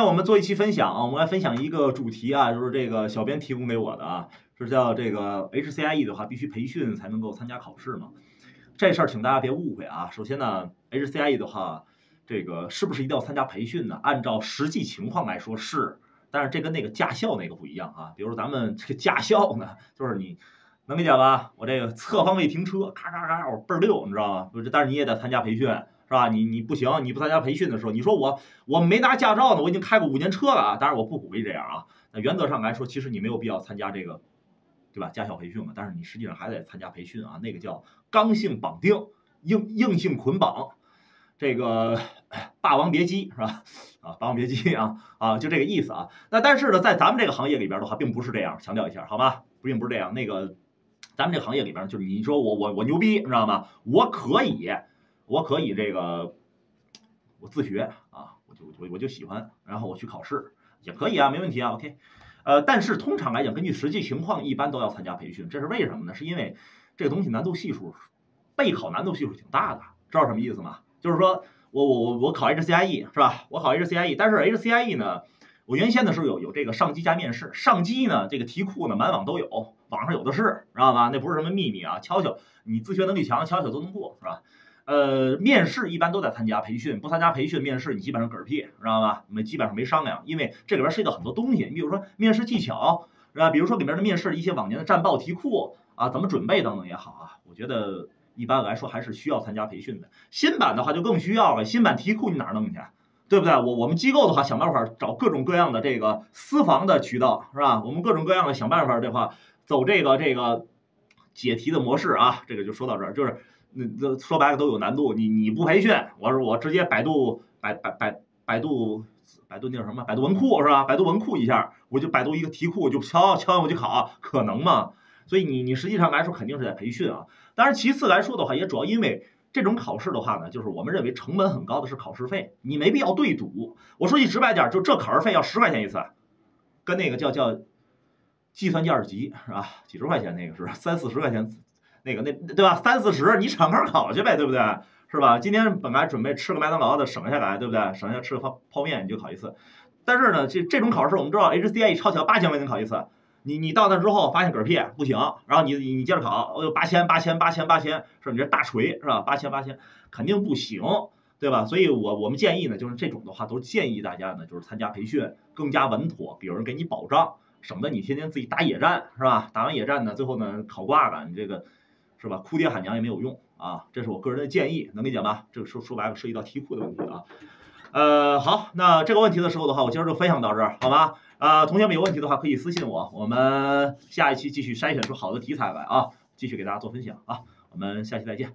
天我们做一期分享啊，我们来分享一个主题啊，就是这个小编提供给我的啊，就是叫这个 HCIE 的话必须培训才能够参加考试嘛。这事儿请大家别误会啊。首先呢 ，HCIE 的话，这个是不是一定要参加培训呢？按照实际情况来说是，但是这跟那个驾校那个不一样啊。比如说咱们这个驾校呢，就是你。 能理解吧？我这个侧方位停车，咔咔咔，我倍儿溜，你知道吗？但是你也得参加培训，是吧？你不行，你不参加培训的时候，你说我没拿驾照呢，我已经开过5年车了啊！当然我不鼓励这样啊。那原则上来说，其实你没有必要参加这个，对吧？驾校培训嘛，但是你实际上还得参加培训啊。那个叫刚性绑定，硬性捆绑，这个霸王别姬是吧？啊，霸王别姬啊，就这个意思啊。那但是呢，在咱们这个行业里边的话，并不是这样，强调一下，好吧？并不是这样，那个。 咱们这个行业里边，就是你说我牛逼，你知道吗？我可以这个我自学啊，我就喜欢，然后我去考试也可以啊，没问题啊 ，OK。但是通常来讲，根据实际情况，一般都要参加培训，这是为什么呢？是因为这个东西难度系数，备考难度系数挺大的，知道什么意思吗？就是说我考 HCIE 是吧？我考 HCIE， 但是 HCIE 呢？ 我原先的时候有这个上机加面试，上机呢这个题库呢满网都有，网上有的是，知道吧？那不是什么秘密啊，瞧瞧你自学能力强，瞧瞧都能过，是吧？面试一般都在参加培训，不参加培训面试你基本上嗝屁，知道吧？基本上没商量，因为这里边涉及到很多东西，你比如说面试技巧，是吧？比如说里面的面试一些往年的战报题库啊，怎么准备等等也好啊，我觉得一般来说还是需要参加培训的。新版的话就更需要了，新版题库你哪弄去？ 对不对？我们机构的话，想办法找各种各样的这个私房的渠道，是吧？我们各种各样的想办法的话，走这个解题的模式啊。这个就说到这儿，就是那说白了都有难度。你不培训，我直接百度那叫什么？百度文库是吧？百度文库一下，我就百度一个题库，我就敲我就考，可能吗？所以你实际上来说肯定是在培训啊。当然，其次来说的话，也主要因为。 这种考试的话呢，就是我们认为成本很高的是考试费，你没必要对赌。我说句直白点，就这考试费要10块钱一次，跟那个叫计算机2级是吧？几十块钱那个是30-40块钱，那对吧？30-40你敞开考去呗，对不对？是吧？今天本来准备吃个麦当劳的省下来，对不对？省下来吃个泡面你就考一次。但是呢，这种考试我们知道 HCIE 超小8000块钱考一次。 你到那之后发现嗝屁不行，然后你接着考，我有8000，是你这大锤是吧？8000肯定不行，对吧？所以我们建议呢，就是这种的话都建议大家呢，就是参加培训更加稳妥，有人给你保障，省得你天天自己打野战是吧？打完野战呢，最后呢考挂了，你这个是吧？哭爹喊娘也没有用啊！这是我个人的建议，能理解吧？这个说白了涉及到题库的问题啊。好，那这个问题的时候的话，我今儿就分享到这儿，好吧？ 同学们有问题的话可以私信我，我们下一期继续筛选出好的题材来啊，继续给大家做分享啊，我们下期再见。